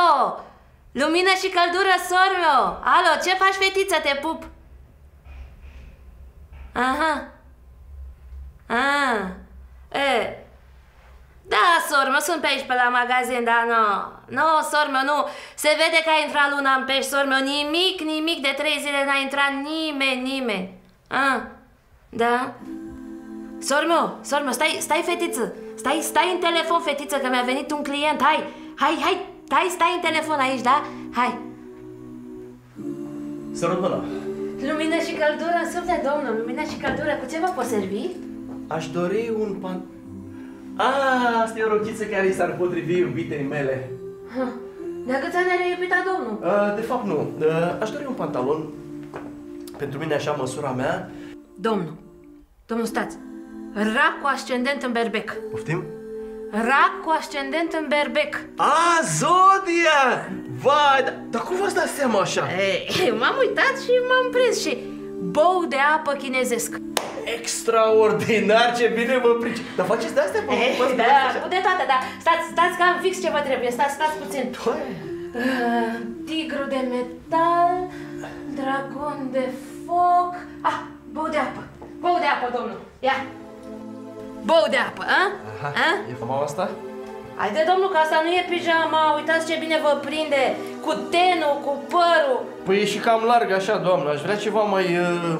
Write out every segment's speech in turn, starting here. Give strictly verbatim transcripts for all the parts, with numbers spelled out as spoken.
Alo! Lumină și căldură, sor meu! Alo, ce faci, fetiță? Te pup! Aha! Ah! E! Da, sor meu, sunt pe aici, pe la magazin, dar nu... Nu, sor meu, nu! Se vede că a intrat luna în pești, sor meu! Nimic, nimic, de trei zile n-a intrat nimeni, nimeni! Ah! Da? Sor meu, sor meu, stai, stai, fetiță! Stai, stai în telefon, fetiță, că mi-a venit un client, hai! Hai, hai! Stai, stai în telefon aici, da? Hai! Sărut mâna! Lumină și căldură în suflet, domnul! Lumină și căldură, cu ce vă pot servi? Aș dori un pan... Aaa, asta e o rochiță care i s-ar potrivi iubitei mele. De-a câți ani are iubita, domnul? A, de fapt, nu. A, aș dori un pantalon. Pentru mine, așa, măsura mea. Domnul, domnul, stați! Rac cu ascendent în berbec. Poftim? Rac cu ascendent în berbec. A, Zodia! Vai, dar da cum v-ați dat seama așa? M-am uitat și m-am prins și... Bou de apă chinezesc. Extraordinar, ce bine mă prici. Dar faceți de-astea? Da, de toate, da. Stați, stați că am fix ce vă trebuie. Stați, stați puțin. Uh, tigru de metal, dragon de foc... Ah, bou de apă. Bou de apă, domnul. Ia! Bou de apă, a? Aha, a? E fama asta? Haide, domnul, că asta nu e pijama, uitați ce bine vă prinde, cu tenul, cu părul. Păi e și cam larg așa, doamnă, aș vrea ceva mai,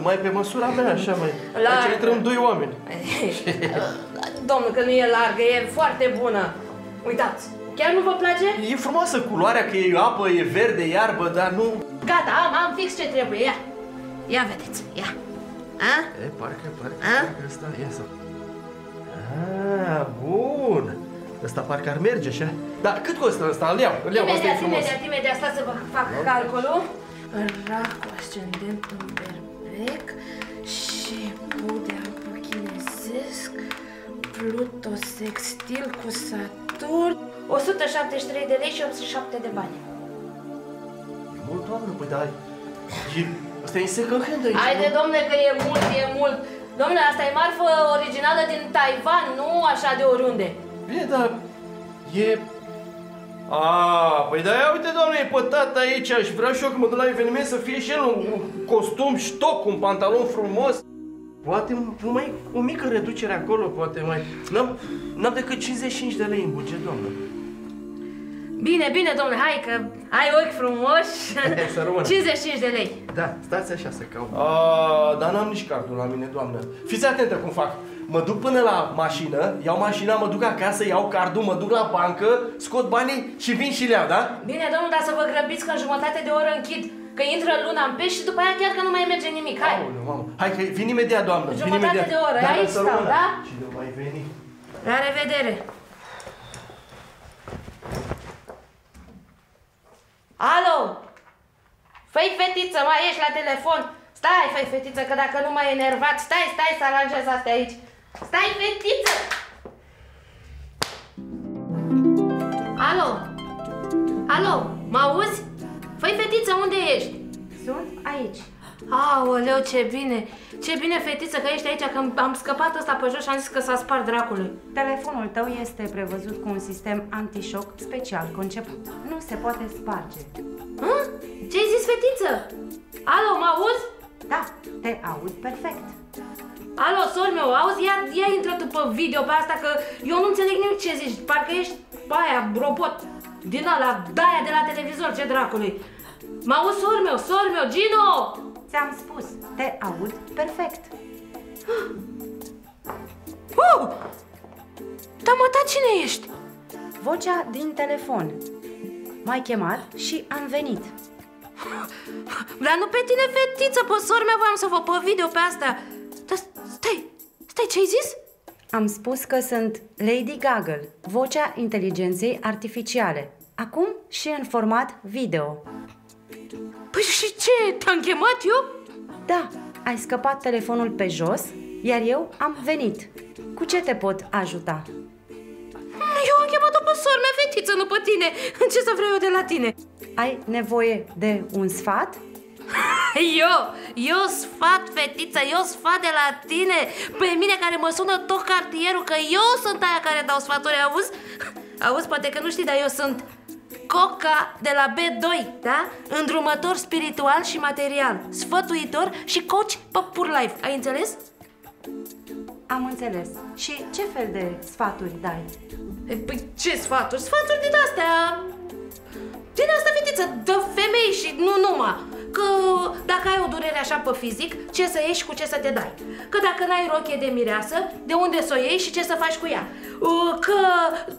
mai pe măsura mea, așa mai... Larg. Aici intrăm doi oameni. Domnul, că nu e largă, e foarte bună. Uitați, chiar nu vă place? E frumoasă culoarea, că e apă, e verde, e iarbă, dar nu... Gata, am, am fix ce trebuie, ia. Ia vedeți, ia. A? E, parcă, parcă, a? Parcă ăsta, ia să... Ah, bun! Ăsta parcă ar merge așa. Dar cât costă ăsta? Îl iau, îl iau, imediat, asta e imediat, imediat, stați să vă fac no, calculul. Rac cu ascendent în berbec și bou de apă chinezesc, Pluto sextil cu Saturn, o sută șaptezeci și trei de lei și optzeci și șapte de bani. E mult, doamnă, păi dar... Asta e second hand aici. Haide, domne, că e mult, e mult. Domnule, asta e marfă originală din Taiwan, nu așa de oriunde. Bine, dar e... Ah, păi da, ia uite, doamne, e pătat aici și vreau și eu când mă duc la eveniment să fie și el un costum ștoc, un pantalon frumos. Poate numai o mică reducere acolo, poate mai... N-am decât cincizeci și cinci de lei în buget, doamnă. Bine, bine, domnule, hai că ai ochi frumoși. cincizeci și cinci de lei. Da, stați așa să caut. Aaaa, dar n-am nici cardul la mine, doamnă. Fiți atentă cum fac. Mă duc până la mașină, iau mașina, mă duc acasă, iau cardul, mă duc la bancă, scot banii și vin și le iau, da? Bine, domnul, dar să vă grăbiți că în jumătate de oră închid. Că intră luna în pești și după aia chiar că nu mai merge nimic. Hai! Aoleu, mamă. Hai că vin imediat, doamnă. Jumătate de oră, aici stau, da? Cine mai veni? La revedere! Alo! Făi, fetiță, mai ești la telefon? Stai, făi, fetiță, că dacă nu m-ai enervat, stai, stai să aranjez astea aici. Stai, fetiță! Alo! Alo, mă auzi? Făi, fetiță, unde ești? Sunt aici. Aoleu, ce bine! Ce bine, fetiță, că ești aici, că am scăpat ăsta pe jos și am zis că s-a spart dracului. Telefonul tău este prevăzut cu un sistem antișoc special conceput. Nu se poate sparge. Hă? Ce-ai zis, fetiță? Alo, mă auzi? Da, te aud perfect. Alo, sor meu, auzi, ia, ia intră tu pe video pe asta, că eu nu înțeleg nimic ce zici. Parcă ești pe aia, robot, din ăla, daia de la televizor, ce dracului. Mă auzi, sor meu, sor meu, Gino! Ți-am spus, te aud perfect. Wow! Dar mă, ta, cine ești? Vocea din telefon. M-ai chemat și am venit. Dar nu pe tine, fetiță, pe sora mea voiam să vă pe video pe asta. Dar stai, stai, ce-ai zis? Am spus că sunt Lady Gagăl, vocea inteligenței artificiale. Acum și în format video. Păi și ce? Te-am chemat eu? Da, ai scăpat telefonul pe jos, iar eu am venit. Cu ce te pot ajuta? Eu am chemat-o pe sora mea, fetiță, nu pe tine. Ce să vreau eu de la tine? Ai nevoie de un sfat? Eu, eu sfat, fetiță, eu sfat de la tine. Pe mine care mă sună tot cartierul, că eu sunt aia care dau sfaturi, auzi? Auzi, poate că nu știi, dar eu sunt Coca de la B doi, da? Îndrumător spiritual și material, sfătuitor și coach pe Pur Life. Ai înțeles? Am înțeles. Și ce fel de sfaturi dai? E, păi ce sfaturi? Sfaturi din astea... Din asta, fetiță, de femei și nu numai. Că dacă ai o durere așa pe fizic, ce să ieși și cu ce să te dai. Că dacă n-ai rochie de mireasă, de unde să o iei și ce să faci cu ea. Că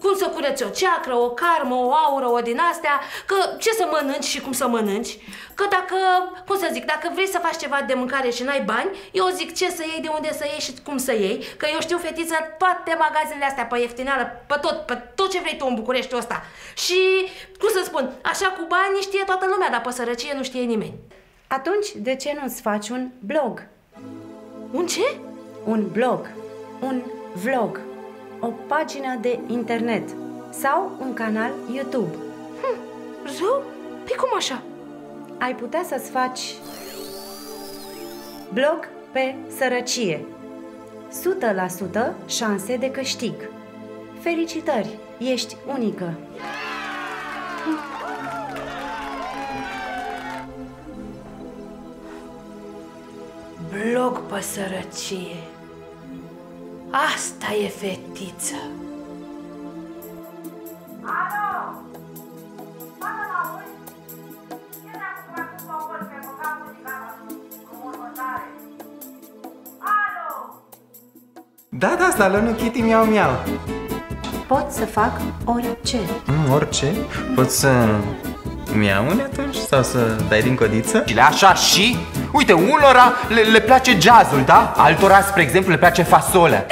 cum să cureți o ceacră, o karmă, o aură, o din astea. Că ce să mănânci și cum să mănânci. Că dacă, cum să zic, dacă vrei să faci ceva de mâncare și n-ai bani, eu zic ce să iei, de unde să iei și cum să iei. Că eu știu, fetiță, toate magazinele astea pe ieftineală, pe tot, pe tot ce vrei tu în Bucureștiul ăsta. Și, cum să spun, așa cu bani știe toată lumea, dar pe sărăcie nu știe nimeni. Atunci, de ce nu-ți faci un blog? Un ce? Un blog, un vlog, o pagină de internet sau un canal YouTube. Hm, rău? Păi cum așa? Ai putea să-ți faci blog pe sărăcie. o sută la sută șanse de câștig. Felicitări, ești unică! Blog pe sărăcie. Asta e, fetiță. Alo! Mama, mă auzi? Ce dacă mă fac un popor pe vocal muzical cu următoare? Alo! Da, da, Salonul Kitty Miau Miau. Pot să fac orice. Mm, orice? Poți să... miaune atunci? Sau să dai din codiță? Și așa și? Uite, unora le, le place jazzul, da? Altora, spre exemplu, le place fasolea.